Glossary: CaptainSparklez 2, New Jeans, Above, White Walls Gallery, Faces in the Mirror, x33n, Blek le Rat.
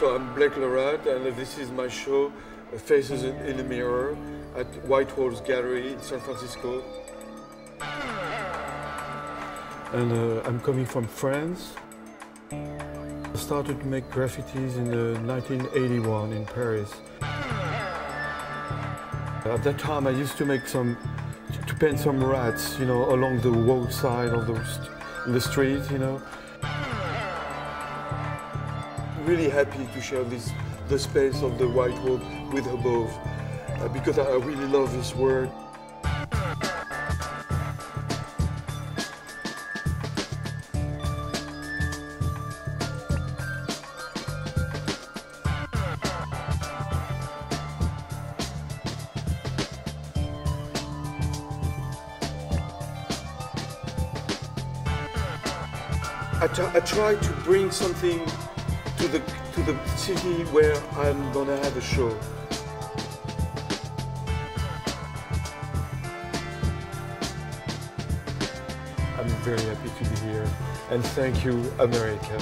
So I'm Blek le Rat, and this is my show, Faces in the Mirror, at White Walls Gallery in San Francisco. And I'm coming from France. I started to make graffitis in 1981 in Paris. At that time, I used to paint some rats, you know, along the roadside of the street, you know. Really happy to share the space of the White Walls with Above, because I really love this work. I try to bring something to the city where I'm gonna have a show. I'm very happy to be here, and thank you, America.